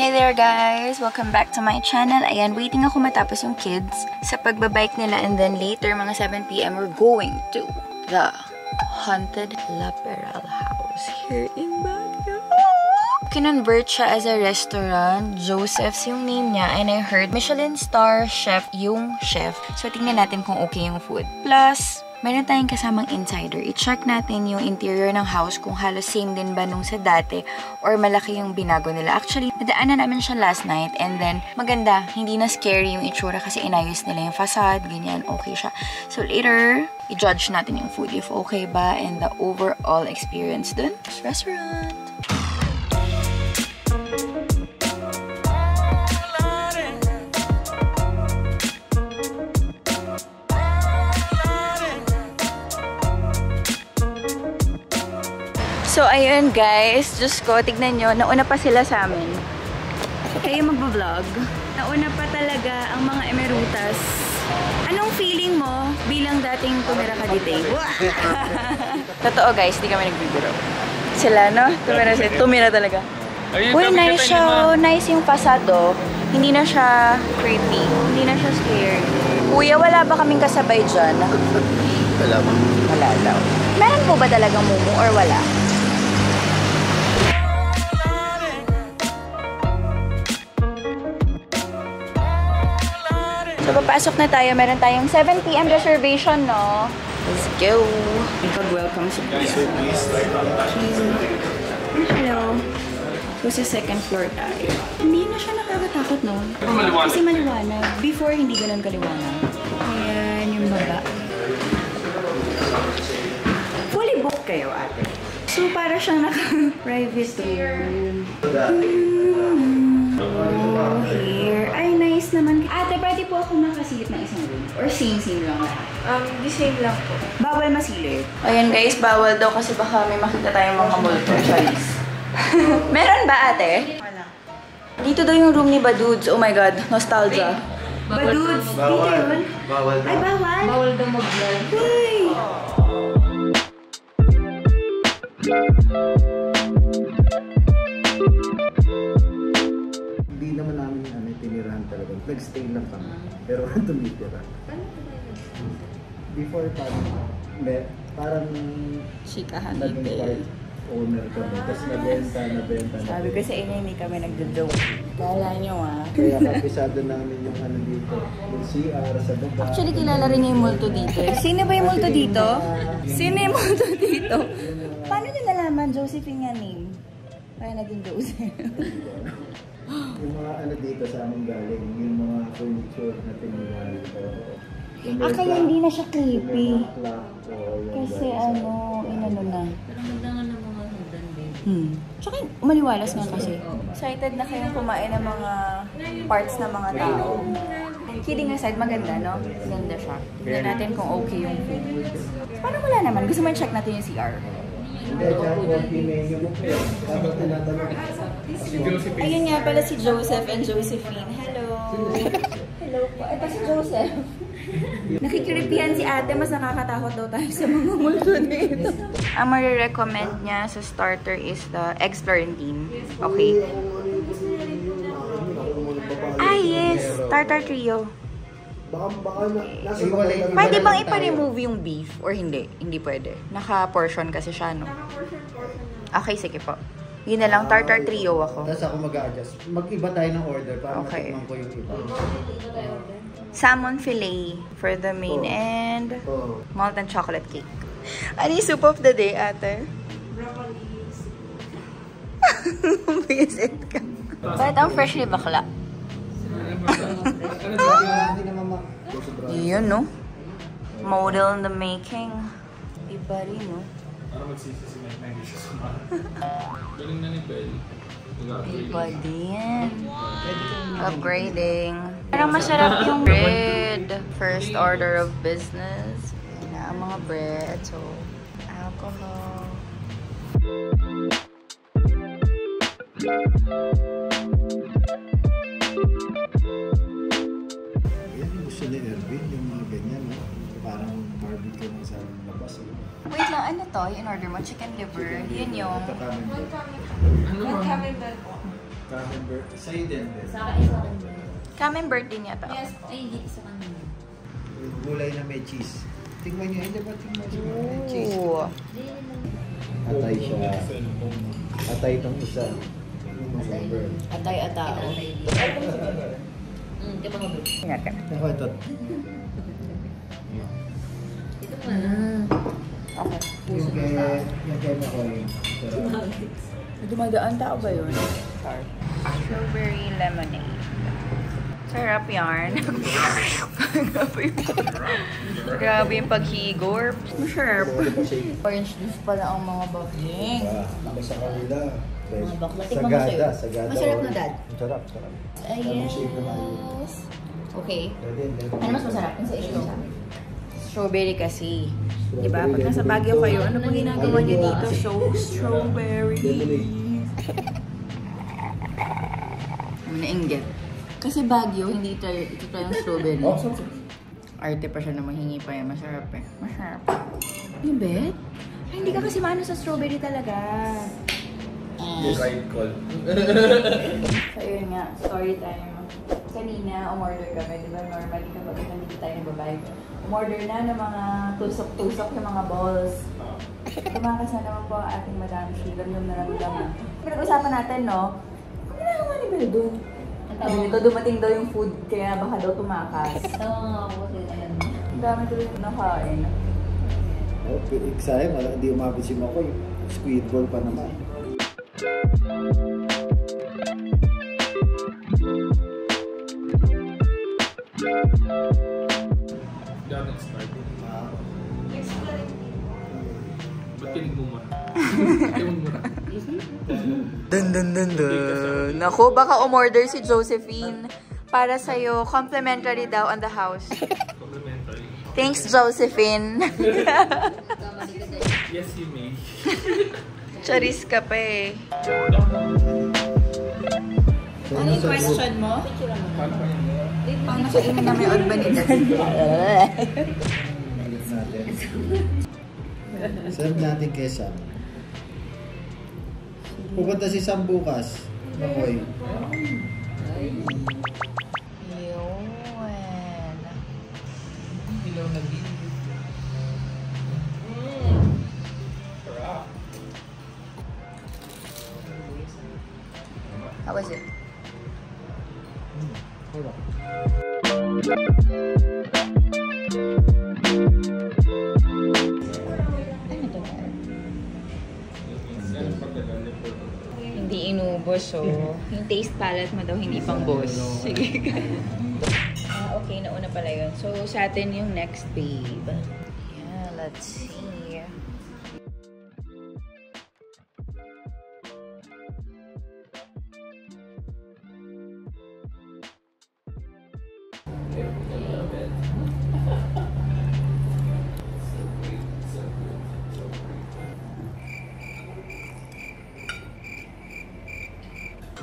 Hey there guys! Welcome back to my channel. Ayan, waiting ako matapos yung kids sa pagbabike nila and then later, mga 7 PM, we're going to the Haunted La Peral House here in Baguio. Kinonvert siya as a restaurant. Joseph's yung name niya and I heard Michelin star chef yung chef. So tingnan natin kung okay yung food. Plus, meron tayong kasamang insider. I-check natin yung interior ng house kung halos same din ba nung sa dati or malaki yung binago nila. Actually, nadaanan namin siya last night and then maganda. Hindi na scary yung itsura kasi inayos nila yung facade. Ganyan, okay siya. So later, i-judge natin yung food if okay ba and the overall experience dun. Restaurant! So, ayun guys, Diyos ko, tignan nyo, nauna pa sila sa amin. Kayo magbablog. Nauna pa talaga ang mga emerutas. Anong feeling mo bilang dating tumira ka dito? Totoo guys, di kami nagbibiro. Sila, no? Tumira talaga. Uy, nice show. Nice yung pasado. Hindi na siya creepy. Hindi na siya scary. Kuya, wala ba kaming kasabay dyan? Wala ba? Wala daw. Meron po ba talagang mumu or wala? So, papasok na tayo. Meron tayong 7 PM reservation, no? Let's go! Pag-welcome si Kuya. Hello. So, sa second floor tayo. Hindi na siya nakakatakot, no? Kasi maliwanag. Before, hindi ganun kaliwanag. Ayan, yung baba. Fully booked kayo, ate. So, para siyang naka-private room. Oh, here. Ay, nice naman. Ate, pwede po ako makasilip ng isang room? Or same lang lahat? The same lang po. Bawal masilip. Ayan guys, bawal daw kasi baka may makita tayong mga multo. Meron ba ate? Wala. Dito daw yung room ni Badoods. Oh my god, nostalgia. Badoods, dito yun? Bawal daw. Ay, bawal? Bawal daw mag-vlog. Uy! Nag-stay lang kami, pero tumitira. Before, parang chikahan nag-part owner kami. Tapos nabenta. Sabi ko sa inyo, hindi kami nag-do-dope. Kala nyo ah. Kaya kapisado namin yung ano dito. Yung CR sa baba. Actually, kilala rin niya yung multo dito. Sino ba yung multo dito? Sino yung multo dito? Paano nyo nalaman? Josephine nga name. Kaya naging Joseph. Yung mga ano dito sa aming galing, yung mga furniture na tinira dito. Ah, kaya hindi na siya creepy. Kasi ano, inano na. Pero magdangan ng mga hagdan din. Tsaka maliwalas nga kasi. Excited na kayong kumain ng mga parts ng mga tao. Kidding aside, maganda, no? Ganda siya. Tignan natin kung okay yung food. Parang wala naman. Gusto mo yung check natin yung CR. Ayun nga pala si Joseph and Josephine. Hello! Hello po. Ay pa si Joseph. Nakikiripihan si ate. Mas nakakatakot daw tayo sa mga multo dito. Ang marirecommend niya sa starter is the eggs Florentine. Okay. Ah yes! Tartar trio. Pwede bang ipa-remove yung beef or hindi? Hindi pwede. Naka-portion kasi siya, no? Okay, sige po. Yun na lang, tartar trio ako. Tapos ako mag-a-adjust. Mag-iba tayo ng order para matikman ko yung iba. Salmon fillet for the main and malt and chocolate cake. Ano yung soup of the day, ate? Broccolis. Visit ka. Ba't ang freshly bakla? Yun, no? Model in the making. Iba rin, no? Iba din. Upgrading. Parang masarap yung bread. First order of business. Yan na ang mga bread. So, alcohol. Wait lang, ano to? In order mo, chicken liver. Yun yung... Welcome bell po. Camembert. Sa'yo din. Saka isa ka din. Camembert din yata. Yes, ay hindi isa kanina. Gulay na may cheese. Tingnan nyo, hindi ba tingnan nyo? May cheese. Atay siya. Atay itong isa. Atay-atao. Hindi ba nga doon? Nga ka. Ako ito. Ito mo na. Okay. Yung kaya na ko yun. Dumadaan tao ba yun? Strawberry lemonade. Sarap yarn. Grabe yung paghigor. Masarap. Orange juice pala ang mga bagling. Sa kanila. Mga bakla. Tignan mo sa'yo. Masarap na, Dad. Masarap, sarap. Yes. Okay. Ano mas masarap? Yung sa issue? Strawberry kasi. Diba? Pag nasa Baguio kayo, ano pang ginagawa nyo dito? So, strawberry. Nainggit. Kasi Baguio, hindi ito yung strawberry. Arte pa siya na mahingi pa yan. Masarap eh. Masarap. Yung bet? Hindi ka kasi maano sa strawberry talaga. Right call. So, yun nga. Story time. Kanina, umorder kami. Diba normally kapag nandito tayo ng babae, umorder na ng mga tusok-tusok ng mga balls. Tumakas na naman po ang ating Madam Shi. Ramdam na ramdaman. Pinag-usapan natin, no? Ano ginagawa ni Beldo? Dito dumating daw yung food, kaya baka daw tumakas. Oo, yun. Ang dami tuloy nakain. Excited, hindi umabis yung ako. Squid ball pa naman. Dun dun dun dun. Naku, baka umorder si Josephine para sa'yo. Complimentary daw on the house. Complimentary. Thanks, Josephine. Yes, you may. Charis ka pa eh. Ano yung question mo? Paano siya imin na may urbanita? Serve natin kay Sam. Pupunta si Sam bukas. Makoy. Yun. Ilaw na video. Sarap. How was it? Sarap. Hindi inubos, so yung taste palette mo daw hindi pang boss. Sige ka. Okay, nauna pala yun. So, sa atin yung next, babe. Yeah, let's see.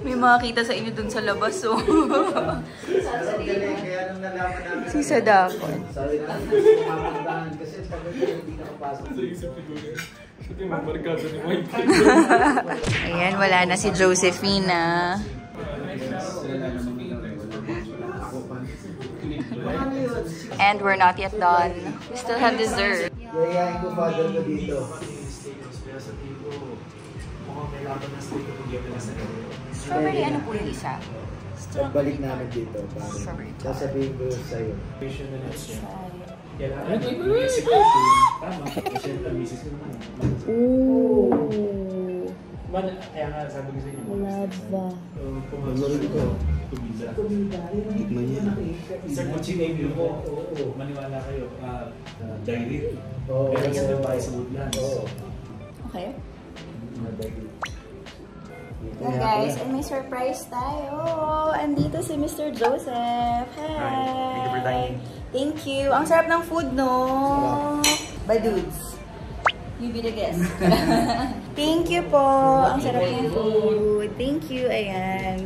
May makakita sa inyo dun sa labas, so... Si Sadakon. Ayan, wala na si Josephina. And we're not yet done. We still have dessert. Strawberry, ano po yung isa? Balik namin dito. Sasabihin ko sa'yo. Ooh! Kaya nga, sabi ko sa'yo. Lava. Pumagod ko. Kumida. Gitman yan. Sir, kung sinabili ko, maniwala kayo. Dairy. Pero sila pa ay sa woodlands. Okay. Well guys, and may surprise tayo. Andito si Mr. Joseph. Hi! Thank you for dining. Thank you. Ang sarap ng food, no? Badoods. You be the guest. Thank you po. Ang sarap ng food. Thank you. Ayan.